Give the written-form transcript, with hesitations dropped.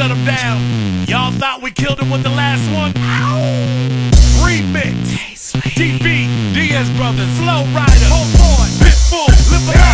shut him down. Y'all thought we killed him with the last one? Ow! Remix, DB, Diaz Brothers, Flow Rider, Homeboy, Pitbull, Live